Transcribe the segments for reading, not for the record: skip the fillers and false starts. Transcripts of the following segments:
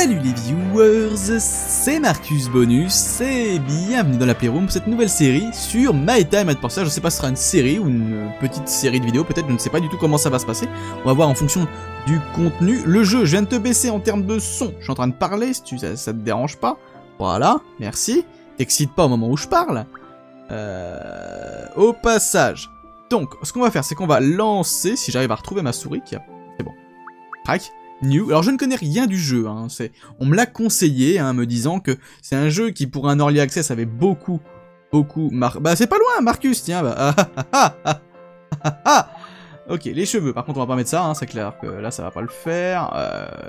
Salut les viewers, c'est Marcus Bonus et bienvenue dans la Playroom pour cette nouvelle série sur My Time at Portia. Je ne sais pas si ce sera une série ou une petite série de vidéos, peut-être, je ne sais pas du tout comment ça va se passer. On va voir en fonction du contenu. Le jeu, je viens de te baisser en termes de son, je suis en train de parler, si ça te dérange pas. Voilà, merci. T'excites pas au moment où je parle. Au passage. Donc, ce qu'on va faire, c'est qu'on va lancer, si j'arrive à retrouver ma souris, c'est bon. Crac. New. Alors je ne connais rien du jeu, hein. On me l'a conseillé, hein, me disant que c'est un jeu qui pour un early access avait beaucoup bah c'est pas loin Marcus, tiens, Ok, les cheveux, par contre on va pas mettre ça, hein, c'est clair que là ça va pas le faire.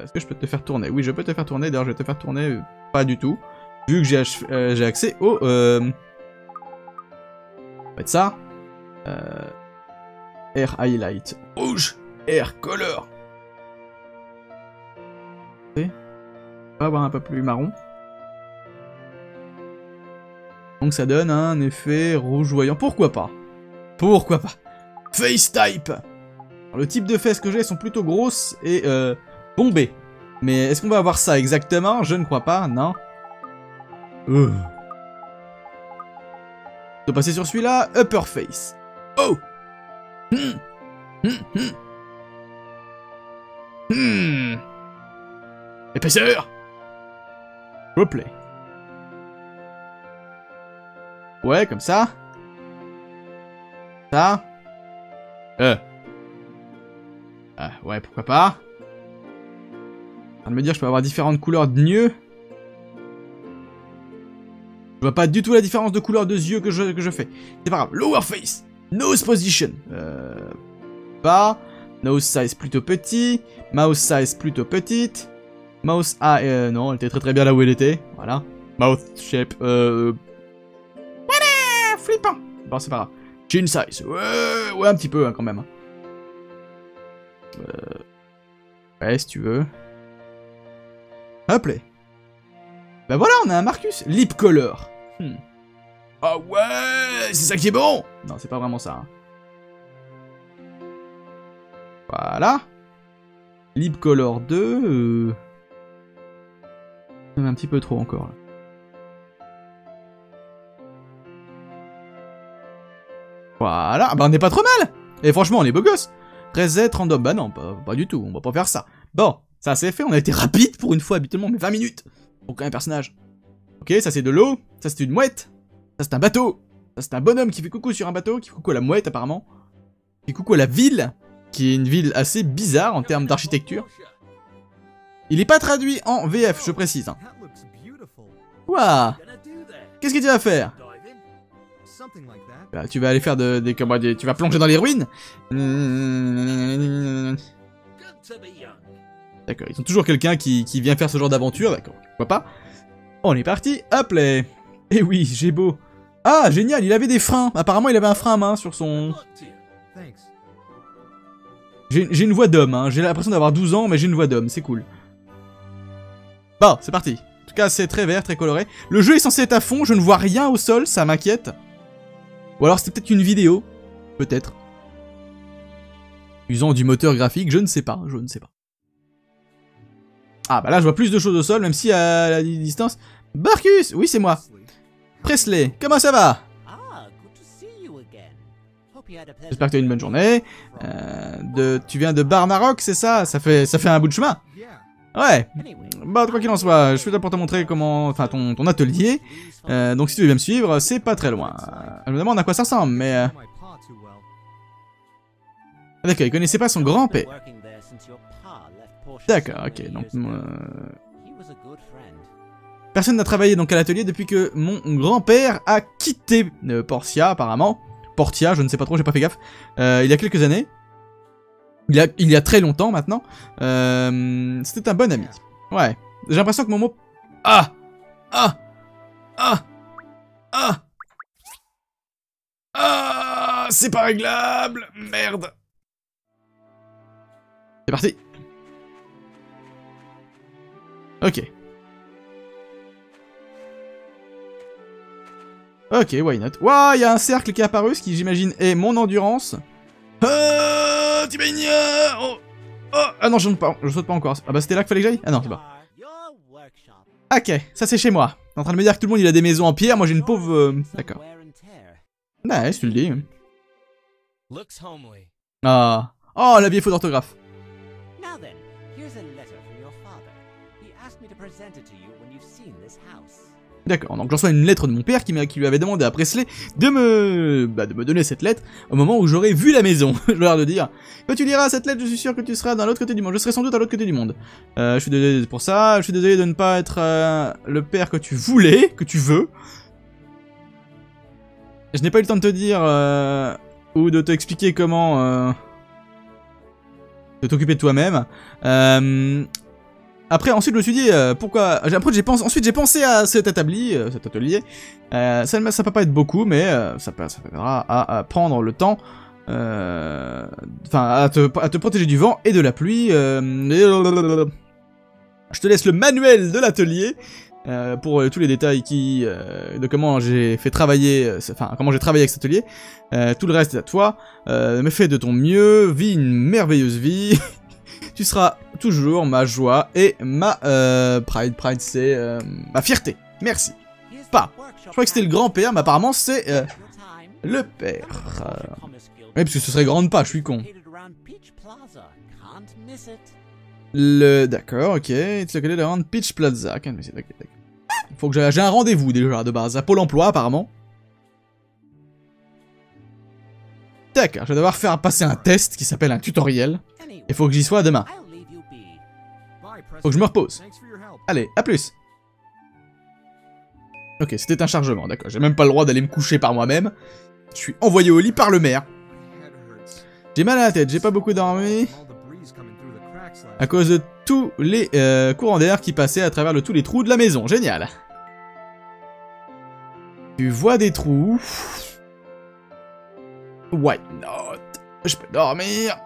Est-ce que je peux te faire tourner? Oui, je peux te faire tourner, d'ailleurs je vais te faire tourner pas du tout, vu que j'ai accès au... On va mettre ça. Air Highlight, rouge, Air Color. On va avoir un peu plus marron. Donc ça donne un effet rougeoyant. Pourquoi pas? Pourquoi pas? Face type. Alors, le type de fesses que j'ai sont plutôt grosses et bombées. Mais est-ce qu'on va avoir ça exactement? Je ne crois pas, non. On peut passer sur celui-là. Upper face. Oh. Épaisseur. Replay. Ouais, comme ça. Ça. Ouais, pourquoi pas. En train de me dire, je peux avoir différentes couleurs de yeux. Je vois pas du tout la différence de couleur de yeux que je fais. C'est pas grave. Lower face. Nose position. Pas. Nose size plutôt petit. Mouse size plutôt petite. Mouse, non, elle était très bien là où elle était, voilà. Mouth shape, voilà, flippant. Bon, c'est pas grave. Chin size, ouais, un petit peu, hein, quand même. Ouais, si tu veux. Hop là. Ben voilà, on a un Marcus. Lip color. Ah ouais, c'est ça qui est bon. Non, c'est pas vraiment ça, hein. Voilà. Lip color 2, un petit peu trop encore là. Voilà, bah on n'est pas trop mal. Et franchement on est beau gosse. Reset random, bah non pas du tout, on va pas faire ça. Bon, ça c'est fait, on a été rapide pour une fois habituellement, mais 20 minutes pour un personnage. Ok, ça c'est de l'eau, ça c'est une mouette, ça c'est un bateau, ça c'est un bonhomme qui fait coucou sur un bateau, qui fait coucou à la mouette apparemment, qui fait coucou à la ville, qui est une ville assez bizarre en termes d'architecture. Il est pas traduit en VF, je précise. Ouah. Qu'est-ce que tu vas faire? Bah, tu vas aller faire tu vas plonger dans les ruines. D'accord, ils ont toujours quelqu'un qui vient faire ce genre d'aventure, d'accord. Pourquoi pas? On est parti, hop là. Eh oui, j'ai beau. Ah, génial, il avait des freins. Apparemment, il avait un frein à main sur son... J'ai une voix d'homme, hein. J'ai l'impression d'avoir 12 ans, mais j'ai une voix d'homme, c'est cool. Bon, c'est parti. En tout cas, c'est très vert, très coloré. Le jeu est censé être à fond, je ne vois rien au sol, ça m'inquiète. Ou alors c'était peut-être une vidéo. Peut-être. Usant du moteur graphique, je ne sais pas, je ne sais pas. Ah bah là, je vois plus de choses au sol, même si à la distance... Marcus, oui, c'est moi. Presley, comment ça va? J'espère que tu as une bonne journée. Tu viens de Bar Maroc, c'est ça? Ça fait un bout de chemin. Ouais, bah quoi qu'il en soit, je suis là pour te montrer comment, enfin ton atelier, donc si tu veux bien me suivre, c'est pas très loin. Je me demande à quoi ça ressemble, mais... D'accord, il connaissait pas son grand-père. D'accord, ok, donc... Personne n'a travaillé donc à l'atelier depuis que mon grand-père a quitté Portia, apparemment. Portia, je ne sais pas trop, j'ai pas fait gaffe. Il y a quelques années. Il y a très longtemps maintenant. C'était un bon ami. Ouais. J'ai l'impression que mon mot... Ah, c'est pas réglable. Merde. C'est parti. Ok. Ok, why not. Waouh, il y a un cercle qui est apparu, ce qui j'imagine est mon endurance. Oh, ah non, je saute pas encore. Ah bah c'était là qu'il fallait que j'aille. Ah non, c'est pas. Ok, ça c'est chez moi. T'es en train de me dire que tout le monde il a des maisons en pierre, moi j'ai une pauvre... D'accord. Nice, tu le dis. Ah. Oh, la vieille faute d'orthographe. D'accord, donc je reçois une lettre de mon père qui lui avait demandé à Presley de me donner cette lettre au moment où j'aurais vu la maison. Je dois de dire, quand tu liras cette lettre, je suis sûr que tu seras d'un l'autre côté du monde. Je serai sans doute à l'autre côté du monde. Je suis désolé pour ça, je suis désolé de ne pas être le père que tu voulais, que tu veux. Je n'ai pas eu le temps de te dire ou de t'expliquer comment de t'occuper de toi-même. Après, ensuite, je me suis dit, pourquoi... Après, j'ai pensé à cet atelier. Ça ne peut pas être beaucoup, mais ça permettra à prendre le temps... Enfin, à te protéger du vent et de la pluie. Je te laisse le manuel de l'atelier pour tous les détails de comment j'ai fait travailler... Enfin, comment j'ai travaillé avec cet atelier. Tout le reste est à toi. Mais fais de ton mieux. Vis une merveilleuse vie. Tu seras toujours ma joie et ma pride. Pride, c'est ma fierté. Merci. Pas. Je crois que c'était le grand-père, mais apparemment, c'est le père. Oui, parce que ce serait grande-pas, je suis con. D'accord, ok. It's located around Peach Plaza. Faut que j'ai un rendez-vous déjà de base à Pôle emploi, apparemment. D'accord, je vais devoir faire passer un test qui s'appelle un tutoriel. Il faut que j'y sois demain. Faut que je me repose. Allez, à plus. Ok, c'était un chargement, d'accord. J'ai même pas le droit d'aller me coucher par moi-même. Je suis envoyé au lit par le maire. J'ai mal à la tête, j'ai pas beaucoup dormi. À cause de tous les courants d'air qui passaient à travers tous les trous de la maison. Génial. Tu vois des trous. Why not? Je peux dormir.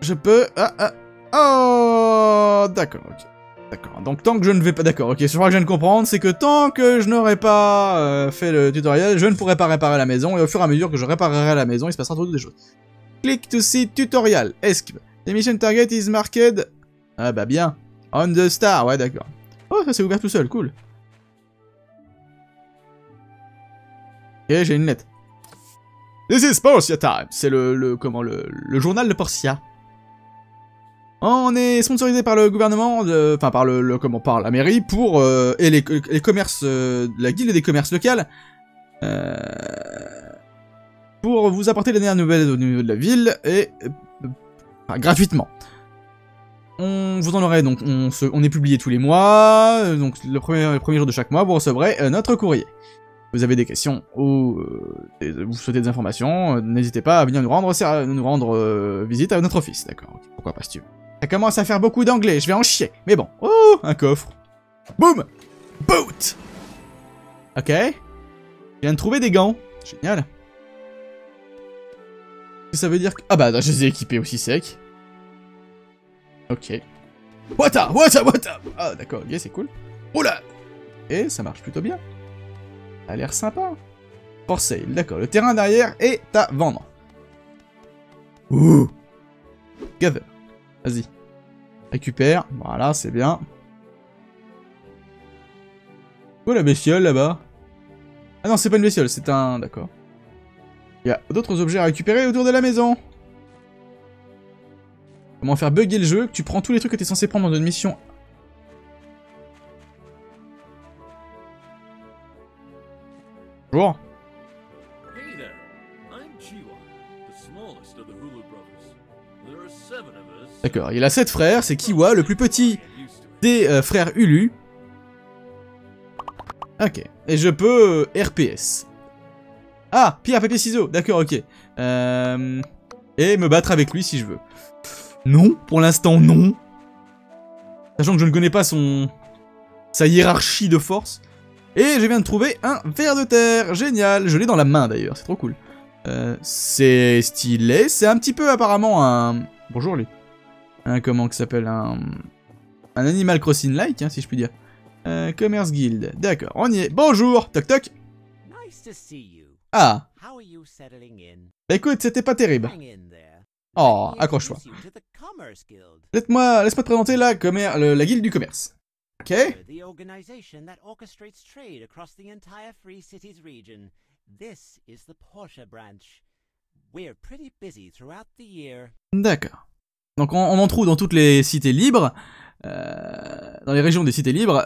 Je peux... Ah, ah. Oh, d'accord, ok. D'accord, donc tant que je ne vais pas... D'accord, ok, je crois que je viens de comprendre, c'est que tant que je n'aurai pas fait le tutoriel, je ne pourrai pas réparer la maison, et au fur et à mesure que je réparerai la maison, il se passera toutes des choses. Click to see tutorial. Escape. The mission target is marked... Ah bah bien. On the star, ouais, d'accord. Oh, ça s'est ouvert tout seul, cool. Ok, j'ai une lettre. This is Portia Time. C'est le journal de Portia. On est sponsorisé par le gouvernement, enfin par par la mairie, pour et les commerces, la guilde des commerces locales, pour vous apporter les dernières nouvelles au niveau de la ville et gratuitement. On vous en aurait donc, on est publié tous les mois, donc le premier jour de chaque mois vous recevrez notre courrier. Vous avez des questions ou vous souhaitez des informations, n'hésitez pas à venir nous rendre visite à notre office, d'accord. Pourquoi pas si tu veux. Ça commence à faire beaucoup d'anglais, je vais en chier. Mais bon. Oh, un coffre. Boum. Boot. Ok. Je viens de trouver des gants. Génial. Ça veut dire que... Ah bah, je les ai équipés aussi sec. Ok. What up. Ah d'accord, ok, c'est cool. Oula. Et ça marche plutôt bien. Ça a l'air sympa. For sale, d'accord. Le terrain derrière est à vendre. Ouh. Gather. Vas-y. Récupère. Voilà, c'est bien. Oh, la bestiole, là-bas. Ah non, c'est pas une bestiole, c'est un... D'accord. Il y a d'autres objets à récupérer autour de la maison. Comment faire bugger le jeu? Tu prends tous les trucs que t'es censé prendre dans une mission... Bonjour. Hey there, I'm Kiwa, the smallest of the Hulu brothers. There are 7 of us. D'accord, il a 7 frères, c'est Kiwa, le plus petit des frères Hulu. Ok, et je peux RPS. Ah, pierre, papier, ciseaux, d'accord, ok. Et me battre avec lui si je veux. Non, pour l'instant non. Sachant que je ne connais pas sa hiérarchie de force. Et je viens de trouver un ver de terre, génial. Je l'ai dans la main d'ailleurs, c'est trop cool. C'est stylé, c'est un petit peu apparemment un... Bonjour lui. Un comment que s'appelle un Animal Crossing-like, hein, si je puis dire. Commerce Guild, d'accord, on y est. Bonjour, toc toc. Ah. Bah écoute, c'était pas terrible. Oh, accroche-toi. Laisse-moi te présenter la guilde du commerce. Okay. The organization that orchestrates trade across the entire Free Cities region. This is the Portia branch. We're pretty busy throughout the year. D'accord. Donc on en trouve dans toutes les cités libres, dans les régions des cités libres.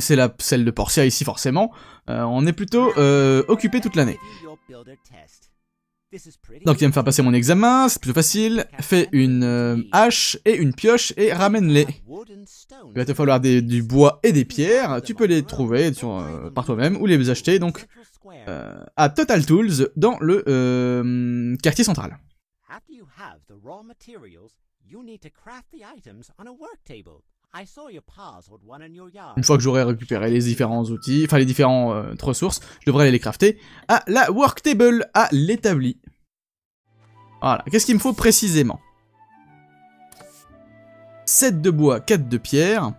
C'est celle de Portia ici forcément. On est plutôt occupé toute l'année. Donc il va me faire passer mon examen, c'est plutôt facile. Fais une hache et une pioche et ramène-les. Il va te falloir du bois et des pierres. Tu peux les trouver par toi-même ou les acheter donc à Total Tools dans le quartier central. Une fois que j'aurai récupéré les différents outils, enfin les différentes ressources, je devrais aller les crafter à la worktable, à l'établi. Voilà, qu'est-ce qu'il me faut précisément? 7 de bois, 4 de pierre,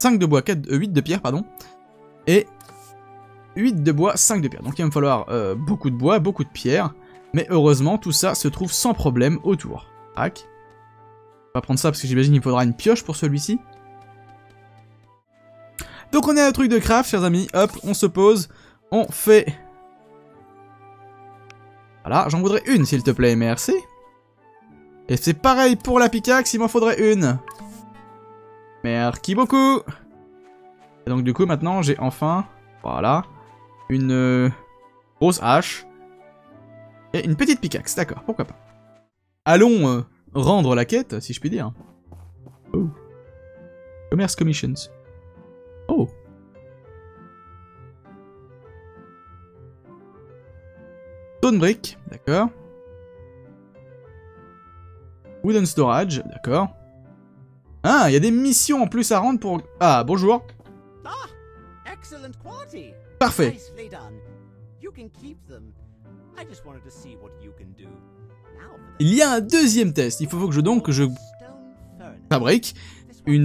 5 de bois, 8 de pierre, pardon, et 8 de bois, 5 de pierre. Donc il va me falloir beaucoup de bois, beaucoup de pierre, mais heureusement tout ça se trouve sans problème autour. Tac. On va prendre ça parce que j'imagine qu'il faudra une pioche pour celui-ci. Donc on est à un truc de craft, chers amis. Hop, on se pose. On fait... Voilà, j'en voudrais une, s'il te plaît. Merci. Et c'est pareil pour la picaxe, il m'en faudrait une. Merci beaucoup. Et donc du coup, maintenant, j'ai enfin... Voilà. Une grosse hache. Et une petite picaxe, d'accord, pourquoi pas. Allons rendre la quête, si je puis dire. Oh. Commerce Commissions. Oh. Stonebrick, d'accord. Wooden Storage, d'accord. Ah, il y a des missions en plus à rendre pour... Ah, bonjour. Parfait. Il y a un deuxième test. Il faut que je fabrique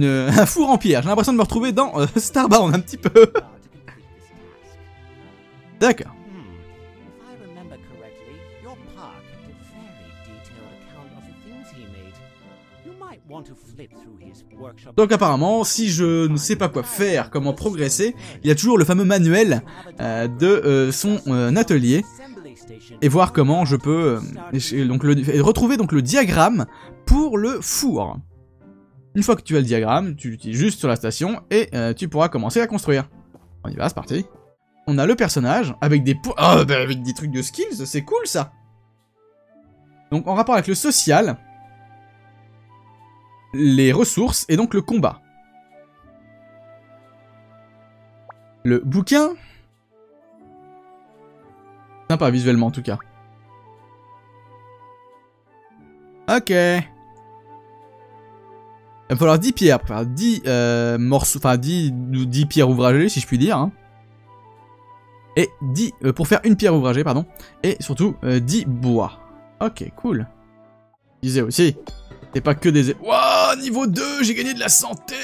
un four en pierre. J'ai l'impression de me retrouver dans Starbound un petit peu. D'accord. Donc apparemment, si je ne sais pas quoi faire, comment progresser, il y a toujours le fameux manuel de son atelier. Et voir comment je peux retrouver donc le diagramme pour le four. Une fois que tu as le diagramme, tu l'utilises juste sur la station et tu pourras commencer à construire. On y va, c'est parti. On a le personnage avec des avec des trucs de skills, c'est cool ça. Donc en rapport avec le social, les ressources et donc le combat. Le bouquin. Sympa visuellement en tout cas. Ok. Il va falloir 10 pierres, enfin 10 morceaux, enfin 10 pierres ouvragées si je puis dire. Hein. Et 10, pour faire une pierre ouvragée, pardon. Et surtout 10 bois. Ok, cool. Je disais aussi, c'est pas que des... Wouah, niveau 2, j'ai gagné de la santé.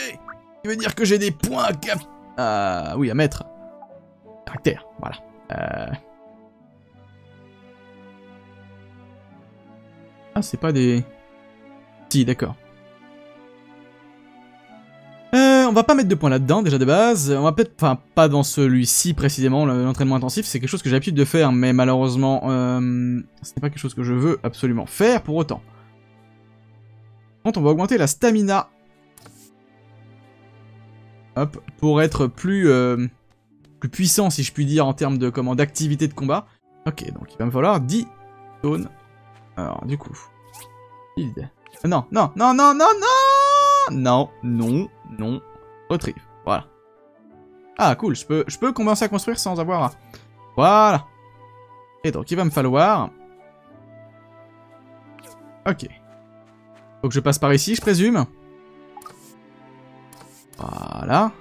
Ça veut dire que j'ai des points à mettre. Caractère, voilà. Ah, c'est pas des... Si, d'accord. On va pas mettre de points là-dedans, déjà de base. On va peut-être... Enfin, pas dans celui-ci précisément, l'entraînement intensif. C'est quelque chose que j'ai l'habitude de faire, mais malheureusement, ce n'est pas quelque chose que je veux absolument faire pour autant. Donc, on va augmenter la stamina. Hop, pour être plus puissant, si je puis dire, en termes de d'activité de combat. Ok, donc il va me falloir 10 zones. Alors, du coup... Non, non, non, non, non, non. Non, non, non. Retrieve, voilà. Ah, cool, je peux commencer à construire sans avoir... Voilà. Et donc, il va me falloir... Ok. Faut que je passe par ici, je présume. Voilà.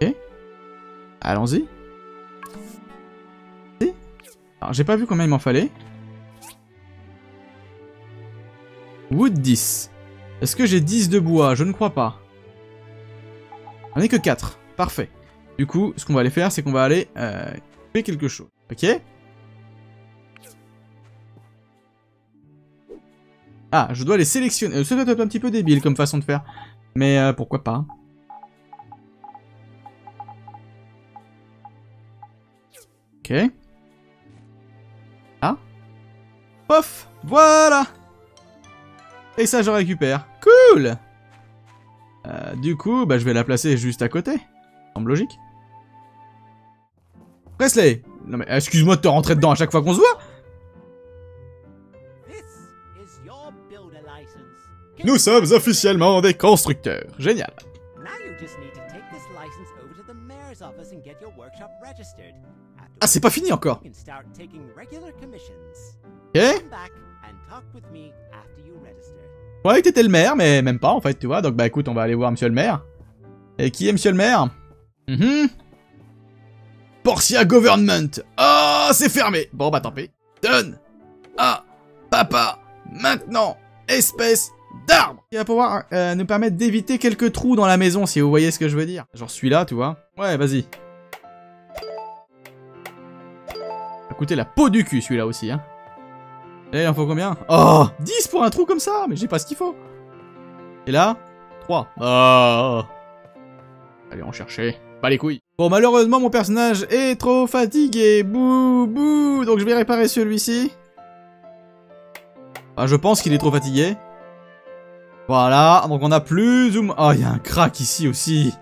Ok. Allons-y. J'ai pas vu combien il m'en fallait. Wood 10. Est-ce que j'ai 10 de bois? Je ne crois pas. J'en ai que 4. Parfait. Du coup, ce qu'on va aller faire, c'est qu'on va aller couper quelque chose. Ok. Ah, je dois les sélectionner. Ça doit être un petit peu débile comme façon de faire. Mais pourquoi pas. Ok. Ah. Pof. Voilà. Et ça, je récupère. Cool. Du coup, bah, je vais la placer juste à côté. Ça semble logique. Presley! Non mais excuse-moi de te rentrer dedans à chaque fois qu'on se voit. Nous sommes officiellement des constructeurs. Génial. Ah, c'est pas fini encore. Ok. Ouais, t'étais le maire, mais même pas en fait, tu vois. Donc bah écoute, on va aller voir monsieur le maire. Et qui est monsieur le maire? Portia Government. Oh, c'est fermé. Bon bah tant pis. Donne à papa maintenant espèce d'arbre qui va pouvoir nous permettre d'éviter quelques trous dans la maison, si vous voyez ce que je veux dire. Genre celui-là, tu vois. Ouais, vas-y. Écoutez, la peau du cul celui-là aussi, hein. Et il en faut combien? Oh, 10 pour un trou comme ça. Mais j'ai pas ce qu'il faut. Et là, 3. Oh. Allez, on cherchait. Pas les couilles. Bon, malheureusement, mon personnage est trop fatigué. Bouh, bouh. Donc, je vais réparer celui-ci. Enfin, je pense qu'il est trop fatigué. Voilà. Donc, on a plus ou moins... Oh, il y a un crack ici aussi.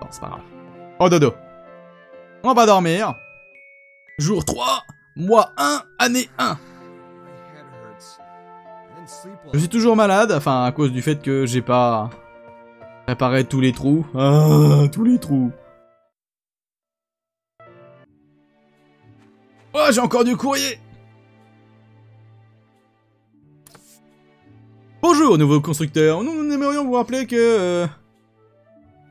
Bon, c'est pas grave. Oh, dodo. On va dormir. Jour 3, mois 1, année 1. Je suis toujours malade. Enfin, à cause du fait que j'ai pas... réparer tous les trous. Ah, tous les trous. Oh, j'ai encore du courrier. Bonjour, nouveau constructeur. Nous aimerions vous rappeler que...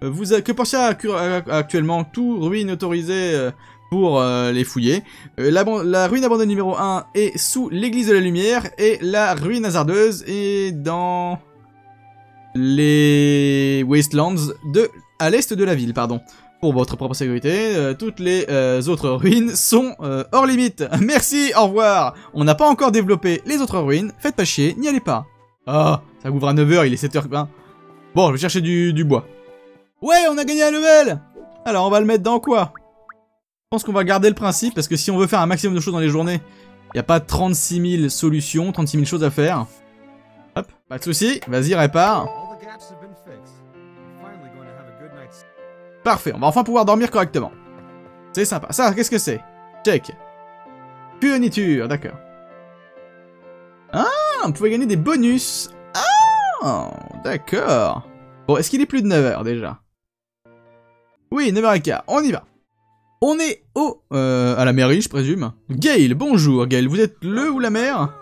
que Portia a actuellement tout ruine autorisée pour les fouiller. La ruine abandonnée numéro 1 est sous l'église de la lumière et la ruine hasardeuse est dans... les Wastelands à l'est de la ville, pardon. Pour votre propre sécurité, toutes les autres ruines sont hors limite. Merci, au revoir. On n'a pas encore développé les autres ruines, faites pas chier, n'y allez pas. Ah, oh, ça ouvre à 9h, il est 7h20. Bon, je vais chercher du bois. Ouais, on a gagné un level. Alors, on va le mettre dans quoi? Je pense qu'on va garder le principe, parce que si on veut faire un maximum de choses dans les journées, il n'y a pas 36 000 solutions, 36 000 choses à faire. Hop, pas de soucis, vas-y, répare. Parfait, on va enfin pouvoir dormir correctement. C'est sympa. Ça, qu'est-ce que c'est? Check. Puniture, d'accord. Ah, on pouvait gagner des bonus. Ah, d'accord. Bon, est-ce qu'il est plus de 9h déjà? Oui, 9h15, on y va. On est au... à la mairie, je présume. Gail, bonjour Gail, vous êtes le ou la mère?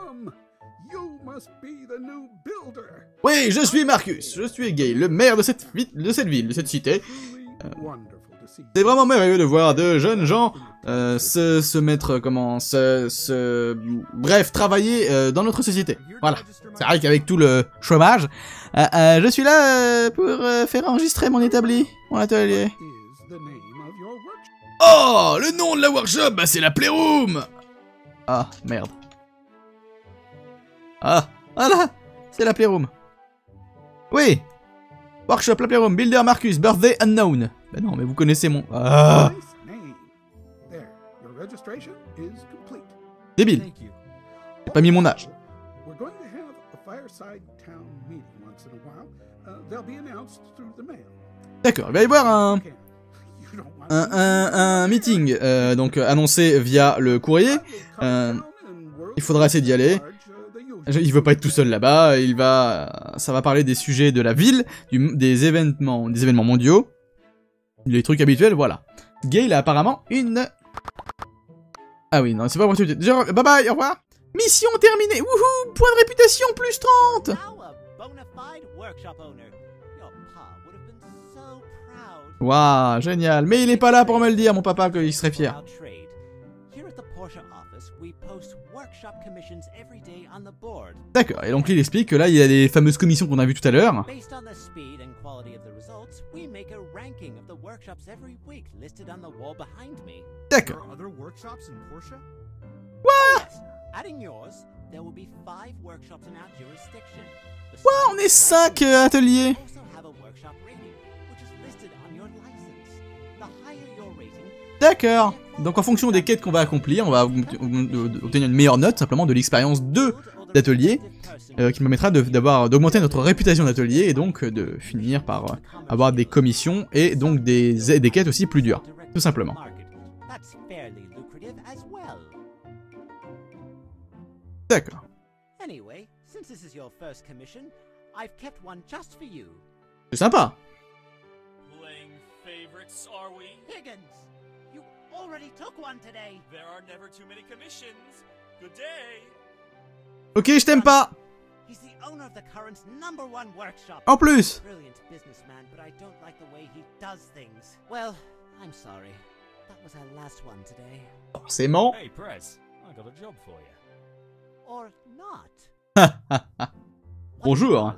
Oui, je suis Marcus, je suis Gail, le maire de cette ville, de cette cité. C'est vraiment merveilleux de voir de jeunes gens se mettre, comment, bref, travailler dans notre société. Voilà, c'est vrai qu'avec tout le chômage, je suis là pour faire enregistrer mon atelier. Oh, le nom de la workshop, bah, c'est la Playroom. Ah, merde. Ah, voilà, c'est la Playroom. Oui. Workshop, la Playroom, Builder Marcus, Birthday Unknown. Ben non, mais vous connaissez mon... Ah. Débile. J'ai pas mis mon âge. D'accord, il va y avoir un meeting, donc annoncé via le courrier. Il faudra essayer d'y aller. Il veut pas être tout seul là-bas, ça va parler des sujets de la ville, des événements mondiaux, les trucs habituels, voilà. Gail a apparemment une... Ah oui, non, c'est pas pour tout de suite. Bye bye, au revoir. Mission terminée, wouhou, point de réputation, plus 30. Waouh, génial, mais il est pas là pour me le dire, mon papa, qu'il serait fier. D'accord, et donc il explique que là il y a les fameuses commissions qu'on a vues tout à l'heure. D'accord. Wow, on est 5 ateliers. D'accord. Donc en fonction des quêtes qu'on va accomplir, on va obtenir une meilleure note, simplement de l'expérience 2 d'atelier, qui me permettra d'augmenter notre réputation d'atelier et donc de finir par avoir des commissions et donc des quêtes aussi plus dures, tout simplement. D'accord. C'est sympa. Ok, je t'aime pas. En plus. Forcément. Bonjour.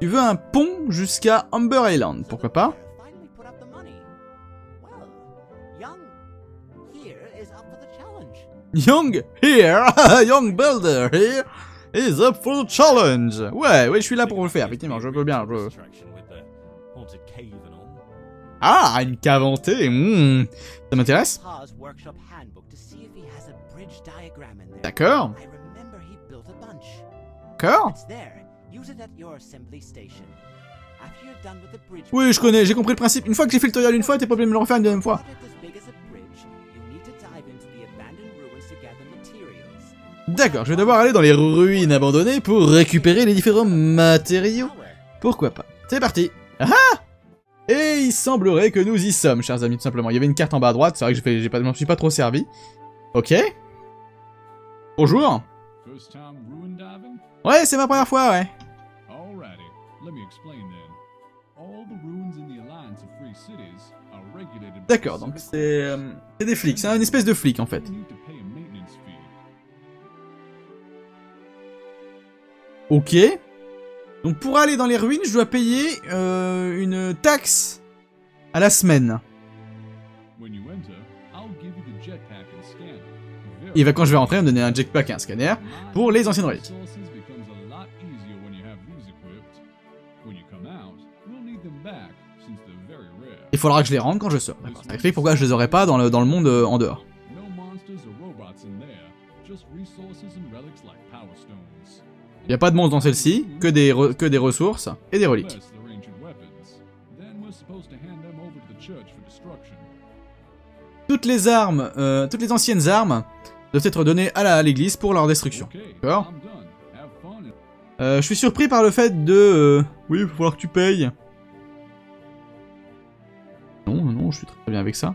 Tu veux un pont jusqu'à Amber Island, pourquoi pas? Young here, young builder here is up for the challenge. Ouais, ouais, je suis là pour le faire, effectivement, je peux bien. Je... Ah, une cave hantée, ça m'intéresse. D'accord. D'accord. Oui, je connais, j'ai compris le principe. Une fois que j'ai fait le tutoriel une fois, t'es pas obligé de me le refaire une deuxième fois. D'accord, je vais devoir aller dans les ruines abandonnées pour récupérer les différents matériaux. Pourquoi pas. C'est parti. Ah! Et il semblerait que nous y sommes, chers amis, tout simplement. Il y avait une carte en bas à droite, c'est vrai que je m'en suis pas trop servi. Ok. Bonjour. Ouais, c'est ma première fois, ouais. D'accord, donc c'est des flics, c'est une espèce de flic en fait. Ok. Donc pour aller dans les ruines, je dois payer une taxe à la semaine. Et quand je vais rentrer, on me donner un jetpack et un scanner pour les anciennes ruines. Il faudra que je les rende quand je sors. D'accord. Ça explique pourquoi je les aurais pas dans le monde en dehors. Il n'y a pas de monstres dans celle-ci, que des ressources et des reliques. Toutes les anciennes armes doivent être données à l'église pour leur destruction. D'accord. Je suis surpris par le fait de... oui, il va falloir que tu payes. Non, non, je suis très bien avec ça.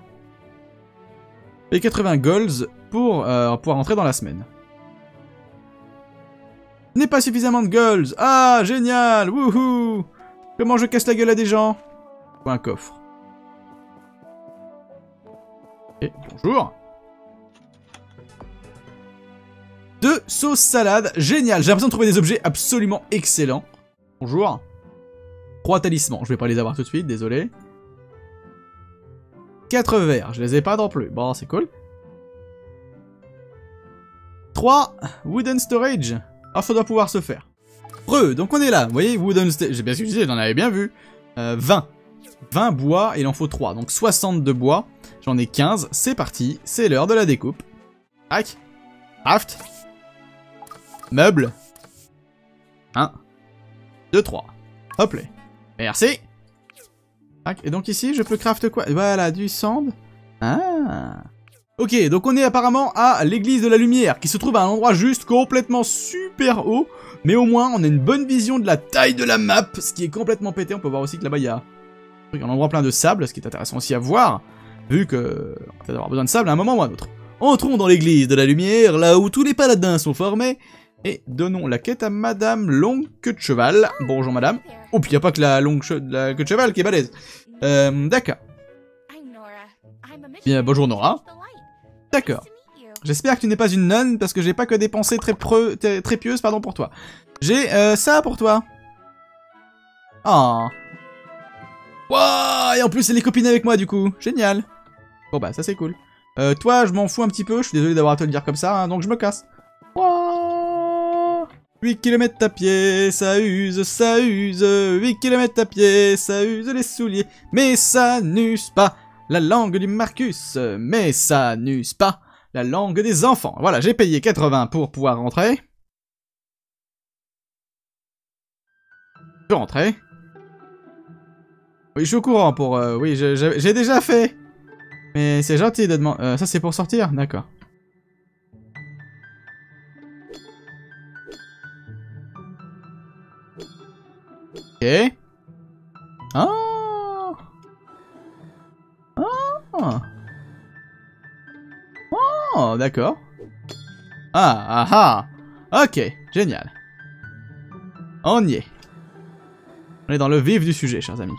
Paye 80 golds pour pouvoir entrer dans la semaine. Je n'ai pas suffisamment de golds. Ah, génial. Wouhou. Comment je casse la gueule à des gens? Ou un coffre. Et bonjour. 2 sauces salade. Génial. J'ai l'impression de trouver des objets absolument excellents. Bonjour. 3 talismans. Je vais pas les avoir tout de suite, désolé. 4 verres. Je les ai pas non plus. Bon, c'est cool. 3 wooden storage. Ah, ça doit pouvoir se faire. Preux, donc on est là, vous voyez, wooden stage. J'ai bien ce que je disais, j'en avais bien vu. 20 bois, et il en faut 3. Donc 62 bois, j'en ai 15. C'est parti, c'est l'heure de la découpe. Hack. Craft. Meuble. 1. 2, 3. Hop là. Merci. Hack. Et donc ici, je peux craft quoi? Voilà, du sand. Ah. Ok, donc on est apparemment à l'église de la lumière, qui se trouve à un endroit juste complètement super haut, mais au moins on a une bonne vision de la taille de la map, ce qui est complètement pété. On peut voir aussi que là-bas il y a un endroit plein de sable, ce qui est intéressant aussi à voir, vu que on va avoir besoin de sable à un moment ou à un autre. Entrons dans l'église de la lumière, là où tous les paladins sont formés, et donnons la quête à madame longue queue de cheval. Bonjour madame. Oh, puis il n'y a pas que la longue queue de cheval qui est balèze. D'accord. Bien, bonjour Nora. D'accord. J'espère que tu n'es pas une nonne parce que j'ai pas que des pensées très pieuses pardon, pour toi. J'ai ça pour toi. Oh. Wow, et en plus, elle est copine avec moi du coup. Génial. Bon bah, ça c'est cool. Toi, je m'en fous un petit peu, je suis désolé d'avoir à te le dire comme ça, hein, donc je me casse. Ouah, 8 km à pied, ça use, 8 km à pied, ça use les souliers, mais ça n'use pas la langue du Marcus, mais ça n'use pas la langue des enfants. Voilà, j'ai payé 80 pour pouvoir rentrer. Je peux rentrer. Oui, je suis au courant pour... oui, j'ai déjà fait. Mais c'est gentil de demander... ça, c'est pour sortir? D'accord. Ok. Ah. Ah. Oh, d'accord. Ah, ah, ah. Ok, génial. On y est. On est dans le vif du sujet, chers amis.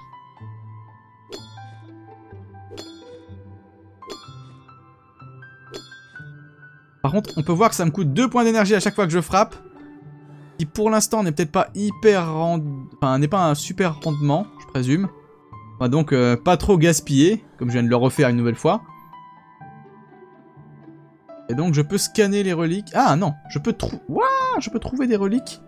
Par contre, on peut voir que ça me coûte 2 points d'énergie à chaque fois que je frappe. Qui pour l'instant n'est peut-être pas hyper... Enfin, n'est pas un super rendement, je présume. On va donc pas trop gaspiller, comme je viens de le refaire une nouvelle fois. Et donc je peux scanner les reliques. Ah non, je peux trouver... Waouh, je peux trouver des reliques.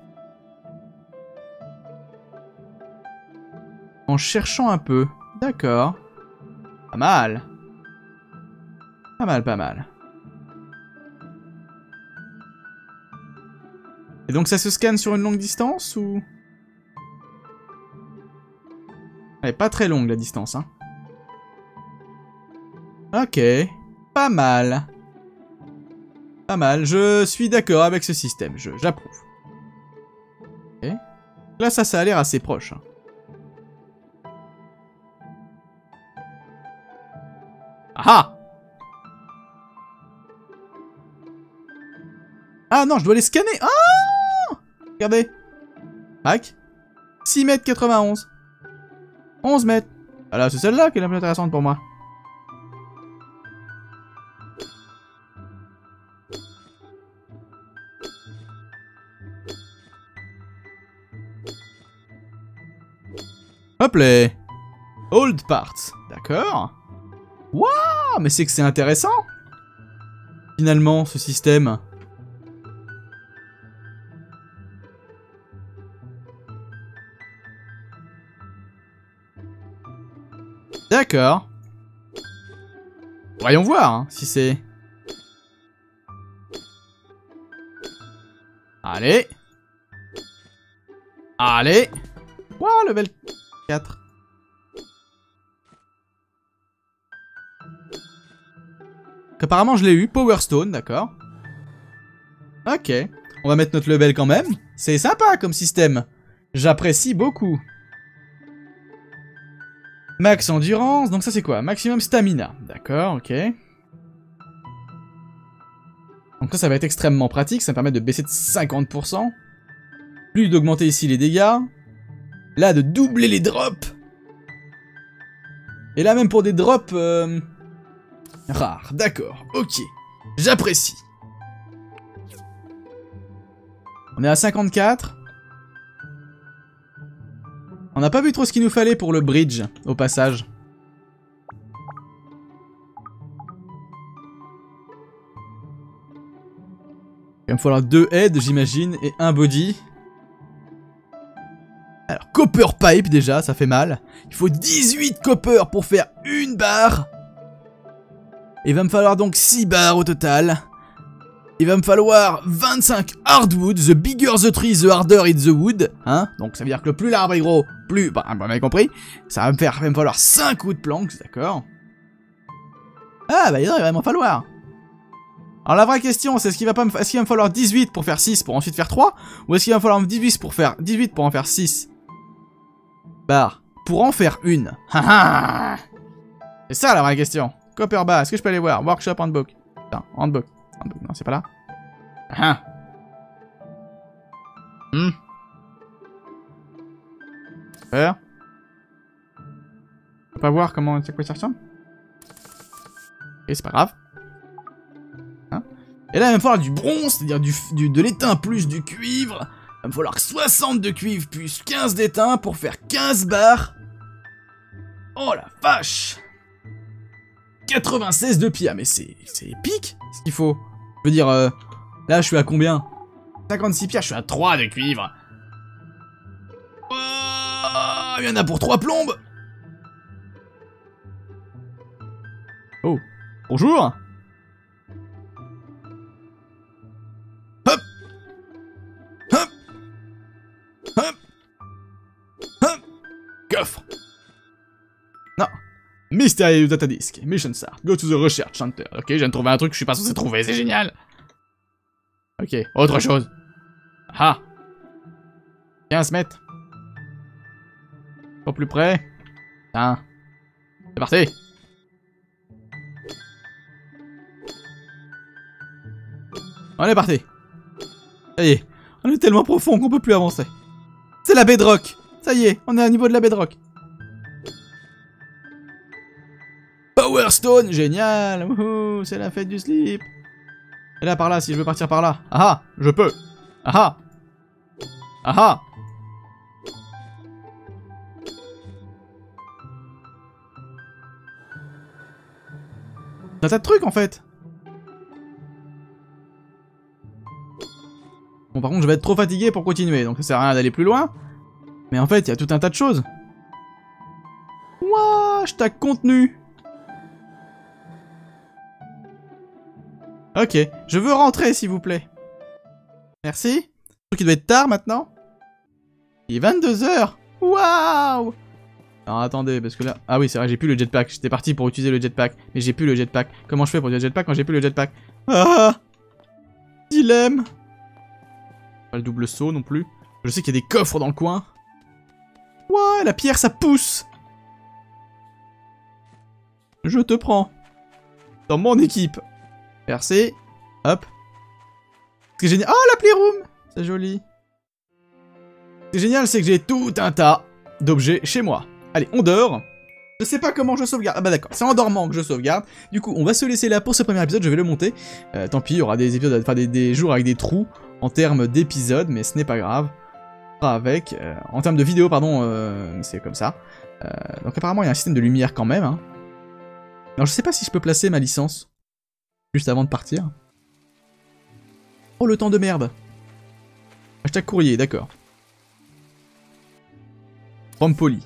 En cherchant un peu. D'accord. Pas mal. Pas mal, pas mal. Et donc ça se scanne sur une longue distance ou... Elle est pas très longue la distance, hein. Ok. Pas mal. Pas mal, je suis d'accord avec ce système, j'approuve. Ok. Là, ça a l'air assez proche. Hein. Ah. Ah non, je dois les scanner. Ah. Regardez. Tac. 6 mètres 91. 11 mètres. Ah là, c'est celle-là qui est la plus intéressante pour moi. Hop là. Old parts. D'accord. Waouh, mais c'est que c'est intéressant. Finalement, ce système. D'accord. Voyons voir hein, si c'est... Allez. Allez. Waouh, level 4. Apparemment je l'ai eu, Power Stone, d'accord. Ok, on va mettre notre level quand même. C'est sympa comme système. J'apprécie beaucoup. Max endurance, donc ça c'est quoi? Maximum stamina, d'accord, ok. Donc ça, ça va être extrêmement pratique, ça me permet de baisser de 50%. Plus d'augmenter ici les dégâts. Là, de doubler les drops. Et là même pour des drops... Rare, d'accord, ok, j'apprécie. On est à 54. On n'a pas vu trop ce qu'il nous fallait pour le bridge, au passage. Il va me falloir 2 heads, j'imagine, et un body. Alors, copper pipe, déjà, ça fait mal. Il faut 18 copper pour faire une barre. Il va me falloir donc 6 barres au total. Il va me falloir 25 hardwood. The bigger the tree, the harder it's the wood. Hein? Donc ça veut dire que plus l'arbre est gros, plus... Bah, vous m'avez compris. Ça va me falloir 5 wood planks, d'accord. Ah, bah il va m'en falloir. Alors la vraie question, c'est est-ce qu'il va me falloir 18 pour faire 6 pour ensuite faire 3? Ou est-ce qu'il va me falloir 18 pour en faire 6 barres pour en faire une? C'est ça la vraie question. Copper bar, est-ce que je peux aller voir? Workshop handbook. Putain, handbook. Handbook, non, c'est pas là. Ah. Hmm. Super. Je peux pas voir comment c'est quoi ça ressemble. Et c'est pas grave. Hein? Et là, il va me falloir du bronze, c'est-à-dire de l'étain plus du cuivre. Il va me falloir 60 de cuivre plus 15 d'étain pour faire 15 barres. Oh la vache! 96 de PIA, mais c'est épique ce qu'il faut. Je veux dire, là je suis à combien? 56 PIA, je suis à 3 de cuivre. Il y en a pour 3 plombes. Oh, bonjour. Hop. Hop. Hop. Hop. Coffre. Non. Mysterious Data Disk. Mission Start. Go to the Research Center. Ok, je viens de trouver un truc que je suis pas censé trouver, c'est génial. Ok, autre chose. Ah. 15 mètres. Pas plus près. Tiens. C'est parti. On est parti. Ça y est. On est tellement profond qu'on peut plus avancer. C'est la bedrock. Ça y est, on est à niveau de la bedrock. Power Stone, génial. C'est la fête du slip. Et là par là, si je veux partir par là. Ah ah, je peux. Ah ah. Ah ah. Un tas de trucs en fait. Bon, par contre, je vais être trop fatigué pour continuer, donc ça sert à rien d'aller plus loin. Mais en fait, il y a tout un tas de choses. Ouah, je t'ai contenu. Ok, je veux rentrer, s'il vous plaît. Merci. Surtout qu'il doit être tard maintenant. Il est 22 h. Waouh! Alors attendez, parce que là... Ah oui, c'est vrai, j'ai plus le jetpack. J'étais parti pour utiliser le jetpack, mais j'ai plus le jetpack. Comment je fais pour utiliser le jetpack quand j'ai plus le jetpack? Ah! Dilemme! Pas le double saut non plus. Je sais qu'il y a des coffres dans le coin. Ouah, la pierre, ça pousse! Je te prends. Dans mon équipe. Merci. Hop. C'est génial. Oh, la playroom! C'est joli. Ce qui est génial, c'est que j'ai tout un tas d'objets chez moi. Allez, on dort. Je sais pas comment je sauvegarde. Ah bah d'accord, c'est en dormant que je sauvegarde. Du coup, on va se laisser là pour ce premier épisode. Je vais le monter. Tant pis, il y aura des épisodes, enfin des jours avec des trous en termes d'épisodes, mais ce n'est pas grave. Avec, en termes de vidéos, pardon, c'est comme ça. Donc apparemment, il y a un système de lumière quand même. Hein. Alors je sais pas si je peux placer ma licence juste avant de partir. Oh, le temps de merde. Hashtag courrier, d'accord. Rampoli.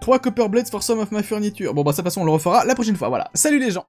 3 copperblades for some of my furniture. Bon bah ça, de toute façon on le refera la prochaine fois, voilà. Salut les gens!